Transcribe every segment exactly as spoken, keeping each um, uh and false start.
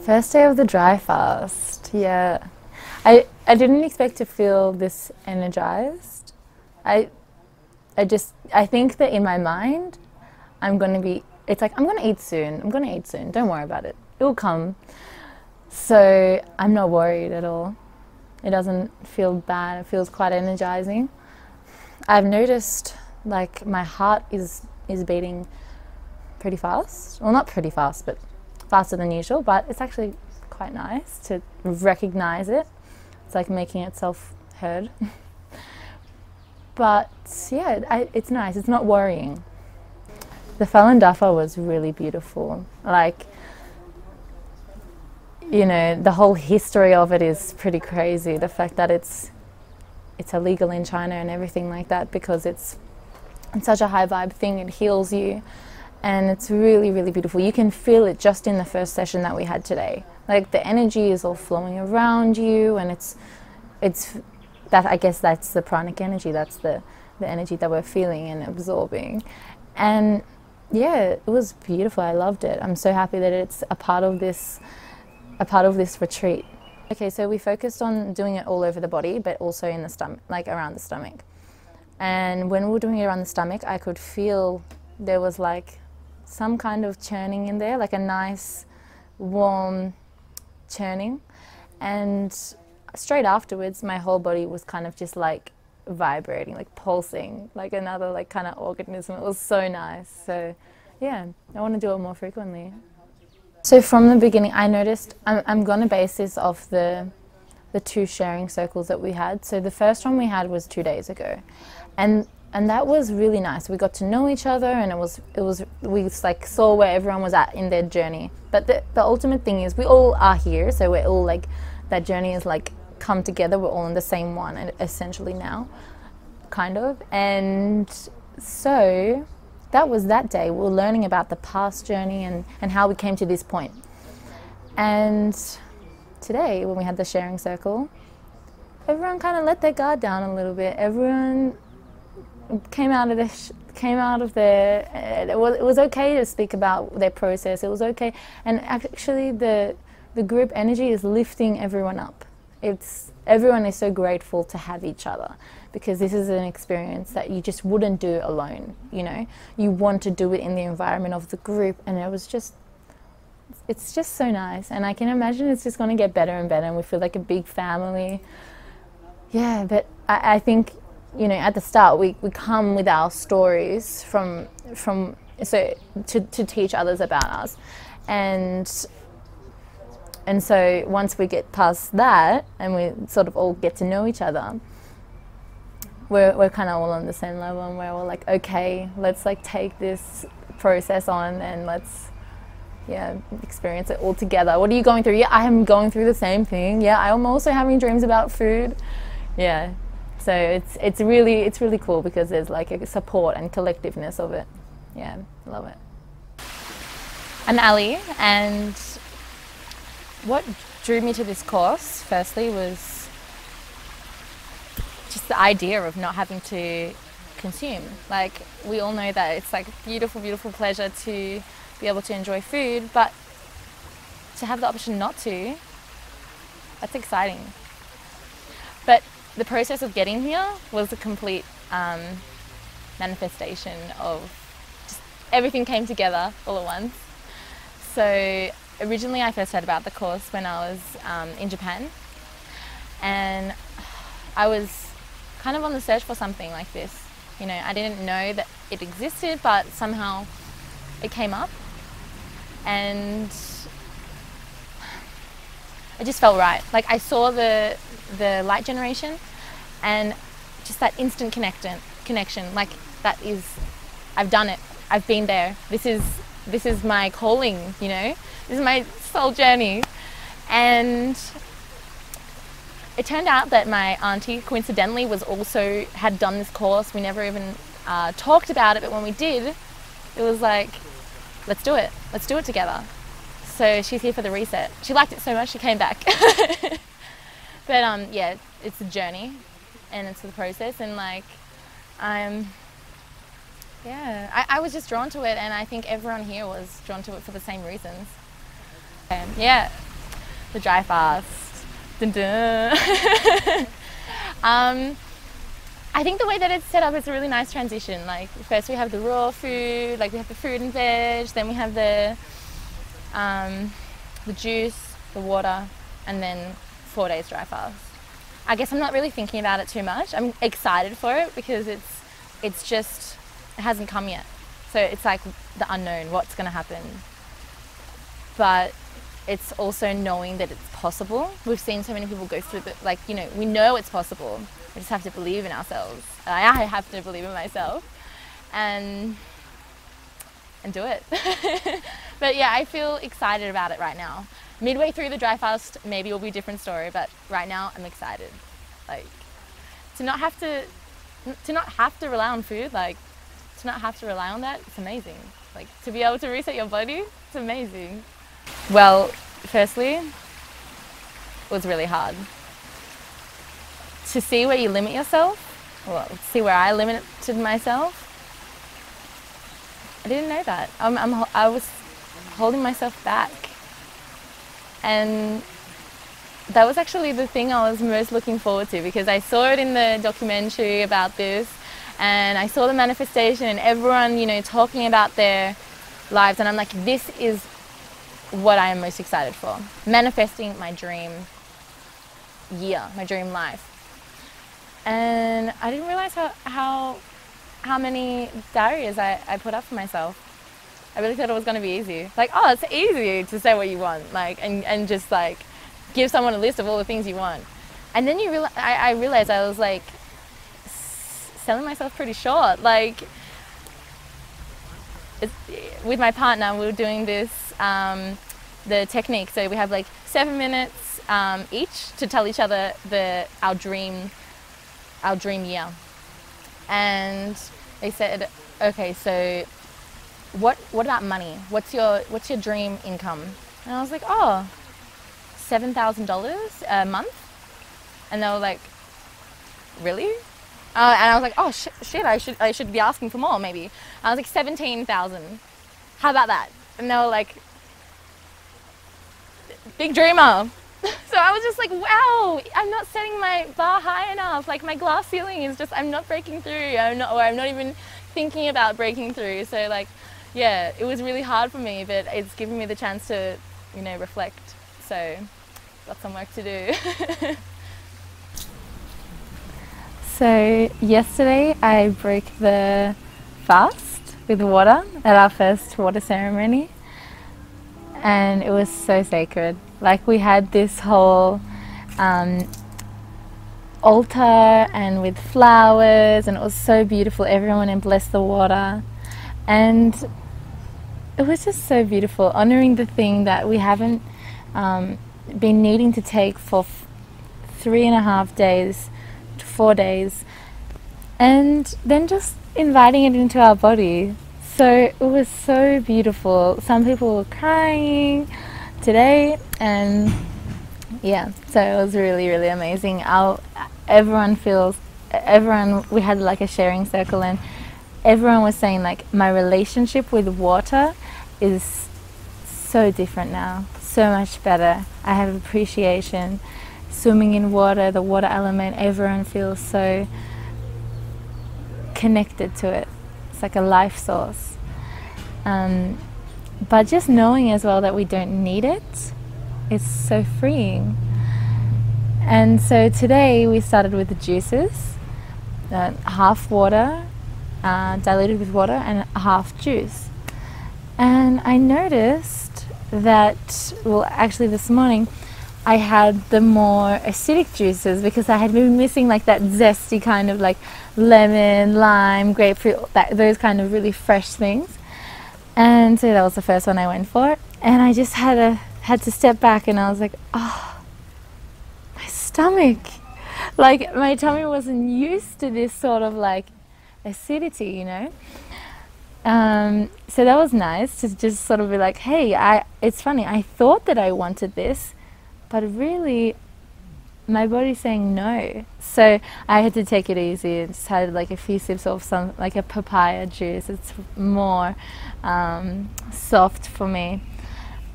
First day of the dry fast, yeah. I, I didn't expect to feel this energized. I, I just, I think that in my mind, I'm going to be, it's like, I'm going to eat soon. I'm going to eat soon. Don't worry about it. It will come. So I'm not worried at all. It doesn't feel bad. It feels quite energizing. I've noticed like my heart is, is beating pretty fast. Well, not pretty fast, but faster than usual, but it's actually quite nice to recognize it. It's like making itself heard. But yeah, I, it's nice. It's not worrying. The Falun Dafa was really beautiful. Like, you know, the whole history of it is pretty crazy. The fact that it's it's illegal in China and everything like that, because it's, it's such a high vibe thing. It heals you. And it's really, really beautiful. You can feel it just in the first session that we had today. Like the energy is all flowing around you, and it's, it's that, I guess that's the pranic energy. That's the, the energy that we're feeling and absorbing. And yeah, it was beautiful. I loved it. I'm so happy that it's a part of this, a part of this retreat. Okay, so we focused on doing it all over the body, but also in the stomach, like around the stomach. And when we were doing it around the stomach, I could feel there was like some kind of churning in there, like a nice warm churning. And straight afterwards, my whole body was kind of just like vibrating, like pulsing, like another like kind of organism. It was so nice. So yeah, I want to do it more frequently. So from the beginning, I noticed I'm, I'm going to base this off the, the two sharing circles that we had. So the first one we had was two days ago. And And that was really nice. We got to know each other, and it was, it was, we like saw where everyone was at in their journey. But the, the ultimate thing is we all are here. So we're all like, that journey is like come together. We're all in the same one and essentially now, kind of. And so that was that day. We were learning about the past journey and, and how we came to this point. And today when we had the sharing circle, everyone kind of let their guard down a little bit. Everyone came out of their, sh came out of their, uh, it, was, it was okay to speak about their process, it was okay. And actually the, the group energy is lifting everyone up. It's, everyone is so grateful to have each other, because this is an experience that you just wouldn't do alone, you know. You want to do it in the environment of the group, and it was just, it's just so nice. And I can imagine it's just going to get better and better, and we feel like a big family. Yeah, but I, I think, you know, at the start, we, we come with our stories from, from so to, to teach others about us. And, and so once we get past that and we sort of all get to know each other, we're, we're kind of all on the same level, and we're all like, okay, let's like take this process on and let's, yeah, experience it all together. What are you going through? Yeah, I am going through the same thing. Yeah, I'm also having dreams about food. Yeah. So it's, it's, really, it's really cool, because there's like a support and collectiveness of it. Yeah, love it. I'm Ali, and what drew me to this course firstly was just the idea of not having to consume. Like we all know that it's like beautiful, beautiful pleasure to be able to enjoy food, but to have the option not to, that's exciting. But the process of getting here was a complete um, manifestation of just everything came together all at once. So originally I first heard about the course when I was um, in Japan, and I was kind of on the search for something like this. You know, I didn't know that it existed, but somehow it came up, and it just felt right. Like I saw the the light generation, and just that instant connection connection, like that is, I've done it, I've been there, this is this is my calling, you know, this is my soul journey. And it turned out that my auntie coincidentally was also had done this course. We never even uh, talked about it, but when we did, it was like, let's do it let's do it together. So she's here for the reset. She liked it so much she came back. But um, yeah, it's a journey, and it's the process, and like, I'm, yeah, I, I was just drawn to it, and I think everyone here was drawn to it for the same reasons. Um, yeah. the dry fast. Dun, dun. um, I think the way that it's set up is a really nice transition. Like first we have the raw food, like we have the fruit and veg, then we have the um, the juice, the water, and then four days dry fast. I guess I'm not really thinking about it too much. I'm excited for it because it's it's just it hasn't come yet. So it's like the unknown, what's going to happen. But it's also knowing that it's possible. We've seen so many people go through the, like, you know, we know it's possible. We just have to believe in ourselves. I have to believe in myself and and do it. But yeah, I feel excited about it right now. Midway through the dry fast, maybe it'll be a different story, but right now I'm excited. Like, to not have to, to not have to rely on food, like, to not have to rely on that, it's amazing. Like, to be able to reset your body, it's amazing. Well, firstly, it was really hard. To see where you limit yourself, well, to see where I limited myself, I didn't know that. I'm, I'm, I was holding myself back. And that was actually the thing I was most looking forward to, because I saw it in the documentary about this, and I saw the manifestation and everyone, you know, talking about their lives, and I'm like, this is what I am most excited for. Manifesting my dream year, my dream life. And I didn't realize how, how, how many barriers I, I put up for myself. I really thought it was going to be easy. Like, oh, it's easy to say what you want, like, and, and just like give someone a list of all the things you want. And then you realize, I, I realized I was like s selling myself pretty short. Like, it's, with my partner, we were doing this, um, the technique. So we have like seven minutes um, each to tell each other the our dream, our dream year. And they said, okay, so. What, what about money? What's your, what's your dream income? And I was like, oh, seven thousand dollars a month? And they were like, really? Uh, and I was like, oh sh shit, I should, I should be asking for more maybe. I was like, seventeen thousand. How about that? And they were like, big dreamer. So I was just like, wow, I'm not setting my bar high enough. Like my glass ceiling is just, I'm not breaking through. I'm not, or I'm not even thinking about breaking through. So like, yeah, it was really hard for me, but it's given me the chance to, you know, reflect. So, got some work to do. So, yesterday I broke the fast with water at our first water ceremony. And it was so sacred. Like, we had this whole um, altar and with flowers, and it was so beautiful. Everyone and blessed the water. And it was just so beautiful, honouring the thing that we haven't um, been needing to take for f three and a half days to four days, and then just inviting it into our body. So it was so beautiful. Some people were crying today, and yeah, so it was really, really amazing. I'll, everyone feels, everyone, we had like a sharing circle, and everyone was saying like, my relationship with water is so different now, so much better. I have appreciation. Swimming in water, the water element, everyone feels so connected to it. It's like a life source. Um, but just knowing as well that we don't need it, it's so freeing. And so today we started with the juices, uh, half water, Uh, diluted with water, and half juice. And I noticed that, well, actually this morning I had the more acidic juices, because I had been missing like that zesty kind of like lemon, lime, grapefruit, that, those kind of really fresh things. And so that was the first one I went for, and I just had a had to step back, and I was like, oh, my stomach, like my tummy wasn't used to this sort of like acidity, you know. Um, so that was nice to just sort of be like, hey, I, it's funny, I thought that I wanted this, but really my body's saying no. So I had to take it easy and just had like a few sips of some, like a papaya juice. It's more um, soft for me.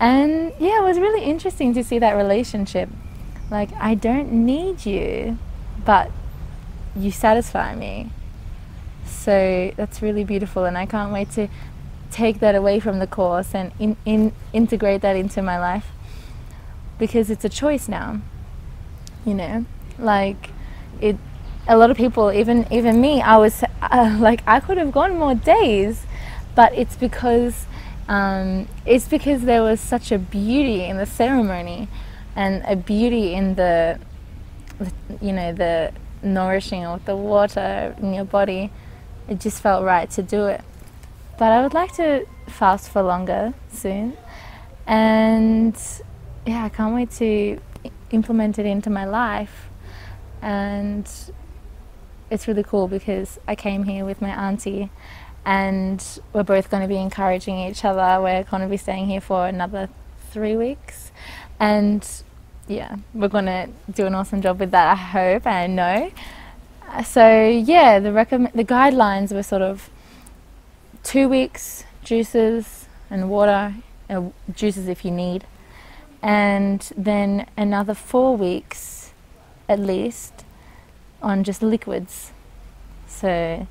And yeah, it was really interesting to see that relationship. Like, I don't need you, but you satisfy me. So that's really beautiful, and I can't wait to take that away from the course and in, in, integrate that into my life, because it's a choice now, you know, like it. A lot of people, even even me, I was uh, like, I could have gone more days, but it's because um, it's because there was such a beauty in the ceremony, and a beauty in the, you know, the nourishing of the water in your body. It just felt right to do it. But I would like to fast for longer soon, and yeah, I can't wait to implement it into my life. And it's really cool because I came here with my auntie, and we're both going to be encouraging each other. We're going to be staying here for another three weeks. And yeah, we're going to do an awesome job with that, I hope, and I know. So yeah, the, recomm the guidelines were sort of two weeks, juices and water, uh, juices if you need, and then another four weeks at least on just liquids. So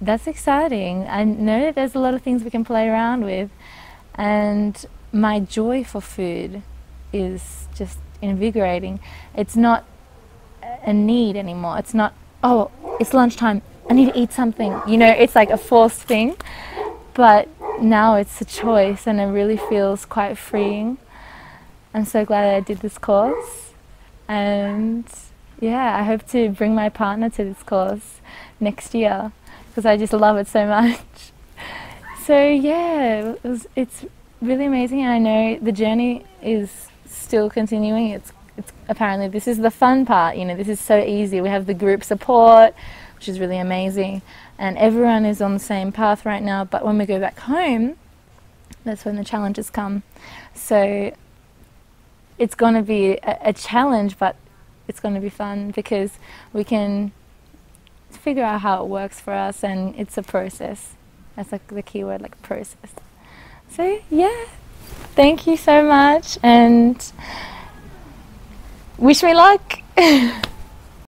that's exciting. I know that there's a lot of things we can play around with, and my joy for food is just invigorating. It's not a need anymore. It's not, oh, it's lunchtime, I need to eat something. You know, it's like a forced thing, but now it's a choice, and it really feels quite freeing. I'm so glad I did this course, and yeah, I hope to bring my partner to this course next year, because I just love it so much. So yeah, it was, it's really amazing, and I know the journey is still continuing. It's, it's apparently this is the fun part, you know, this is so easy. We have the group support, which is really amazing, and everyone is on the same path right now, but when we go back home, that's when the challenges come. So it's going to be a, a challenge, but it's going to be fun, because we can figure out how it works for us, and it's a process. That's like the key word, like process. So yeah, thank you so much, and wish me luck.